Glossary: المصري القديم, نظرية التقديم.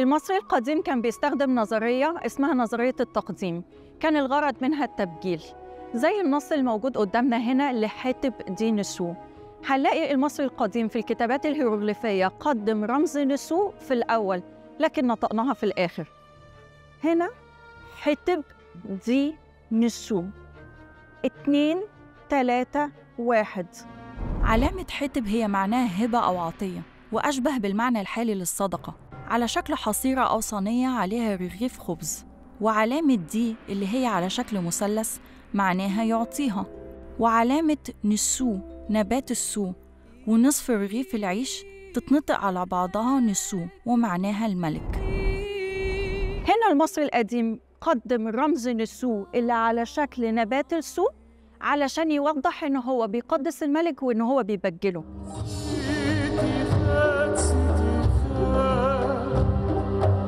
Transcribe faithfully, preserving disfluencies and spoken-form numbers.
المصري القديم كان بيستخدم نظرية اسمها نظرية التقديم، كان الغرض منها التبجيل، زي النص الموجود قدامنا هنا لحاتب دي نسو. هنلاقي المصري القديم في الكتابات الهيروغليفية قدم رمز نسو في الأول لكن نطقناها في الآخر. هنا حاتب دي نسو اتنين تلاتة واحد. علامة حاتب هي معناها هبة أو عطية، وأشبه بالمعنى الحالي للصدقة، على شكل حصيرة أو صينية عليها رغيف خبز. وعلامة دي اللي هي على شكل مثلث معناها يعطيها، وعلامة نسو نبات السو ونصف رغيف العيش تتنطق على بعضها نسو ومعناها الملك. هنا المصري القديم قدم رمز نسو اللي على شكل نبات السو علشان يوضح إن هو بيقدس الملك وإن هو بيبجله.